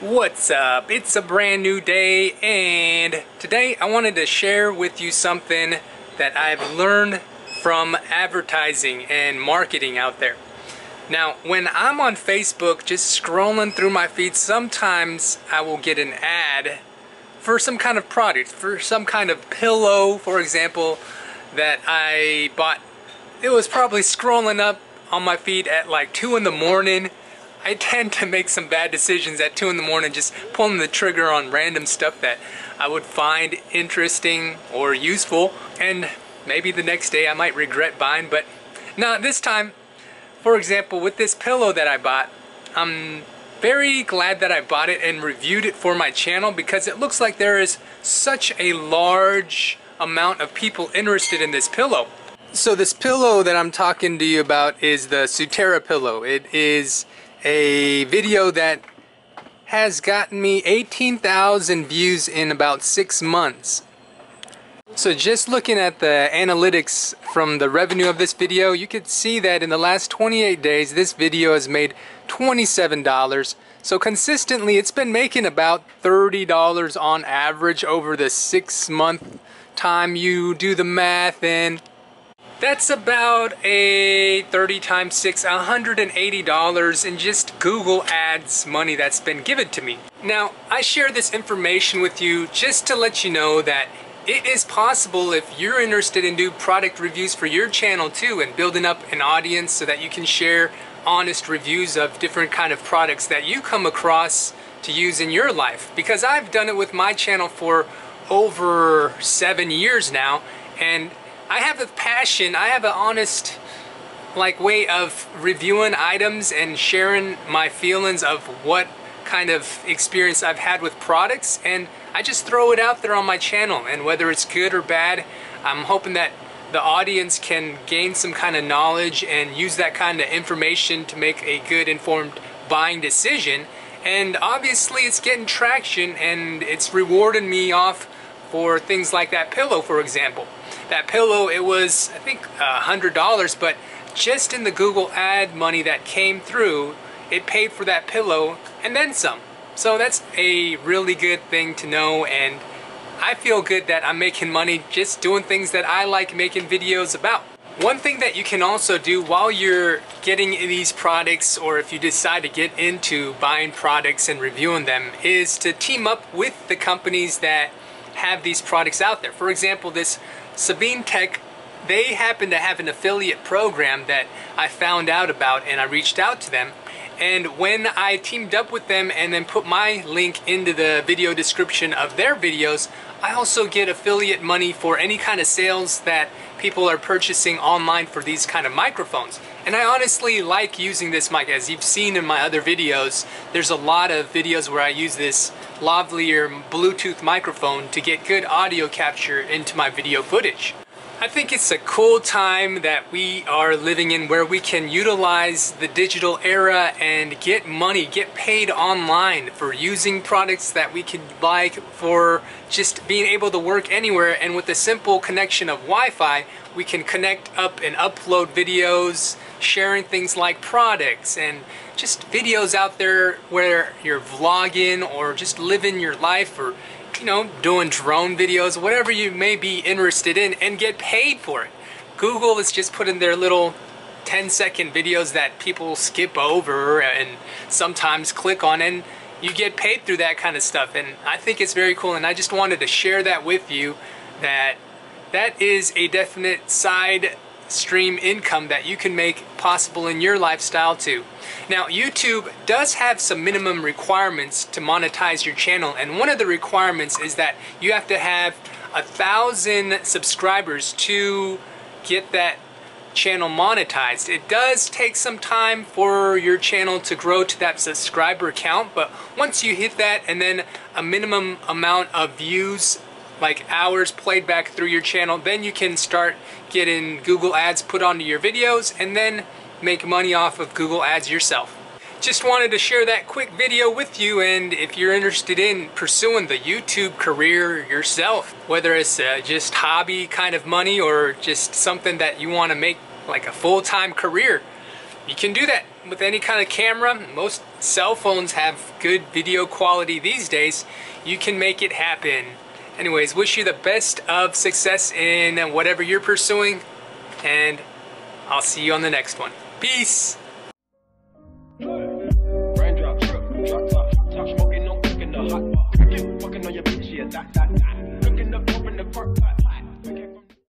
What's up? It's a brand new day, and today I wanted to share with you something that I've learned from advertising and marketing out there. Now, when I'm on Facebook just scrolling through my feed, sometimes I will get an ad for some kind of product, for some kind of pillow, for example, that I bought. It was probably scrolling up on my feed at like 2 in the morning. I tend to make some bad decisions at 2 in the morning, just pulling the trigger on random stuff that I would find interesting or useful, and maybe the next day I might regret buying. But now this time, for example, with this pillow that I bought, I'm very glad that I bought it and reviewed it for my channel, because it looks like there is such a large amount of people interested in this pillow. So this pillow that I'm talking to you about is the Sutera pillow. It is a video that has gotten me 18,000 views in about 6 months. So just looking at the analytics from the revenue of this video, you could see that in the last 28 days this video has made $27. So consistently it's been making about $30 on average over the 6-month time. You do the math and that's about a 30 times 6, $180 in just Google Ads money that's been given to me. Now, I share this information with you just to let you know that it is possible, if you're interested in doing product reviews for your channel too and building up an audience so that you can share honest reviews of different kind of products that you come across to use in your life. Because I've done it with my channel for over 7 years now, and I have a passion, I have an honest way of reviewing items and sharing my feelings of what kind of experience I've had with products, and I just throw it out there on my channel, and whether it's good or bad, I'm hoping that the audience can gain some kind of knowledge and use that kind of information to make a good informed buying decision. And obviously it's getting traction and it's rewarding me off for things like that pillow, for example. That pillow, it was, I think, $100, but just in the Google ad money that came through, it paid for that pillow and then some. So that's a really good thing to know, and I feel good that I'm making money just doing things that I like making videos about. One thing that you can also do while you're getting these products, or if you decide to get into buying products and reviewing them, is to team up with the companies that have these products out there. For example, this Sabinetek, they happen to have an affiliate program that I found out about, and I reached out to them. And when I teamed up with them and then put my link into the video description of their videos, I also get affiliate money for any kind of sales that people are purchasing online for these kind of microphones. And I honestly like using this mic. As you've seen in my other videos, there's a lot of videos where I use this lavalier Bluetooth microphone to get good audio capture into my video footage. I think it's a cool time that we are living in, where we can utilize the digital era and get money, get paid online for using products that we could like, for just being able to work anywhere. And with a simple connection of Wi-Fi, we can connect up and upload videos, sharing things like products and just videos out there where you're vlogging or just living your life, or doing drone videos, whatever you may be interested in, and get paid for it. Google is just putting their little 10-second videos that people skip over and sometimes click on, and you get paid through that kind of stuff. And I think it's very cool, and I just wanted to share that with you, that that is a definite side stream income that you can make possible in your lifestyle too. Now, YouTube does have some minimum requirements to monetize your channel, and one of the requirements is that you have to have 1,000 subscribers to get that channel monetized. It does take some time for your channel to grow to that subscriber count, but once you hit that, and then a minimum amount of views, like hours played back through your channel, then you can start getting Google Ads put onto your videos and then make money off of Google Ads yourself. Just wanted to share that quick video with you, and if you're interested in pursuing the YouTube career yourself, whether it's just hobby kind of money or just something that you want to make like a full-time career, you can do that with any kind of camera. Most cell phones have good video quality these days, you can make it happen. Anyways, wish you the best of success in whatever you're pursuing, and I'll see you on the next one. Peace! Cooking up dope in the park.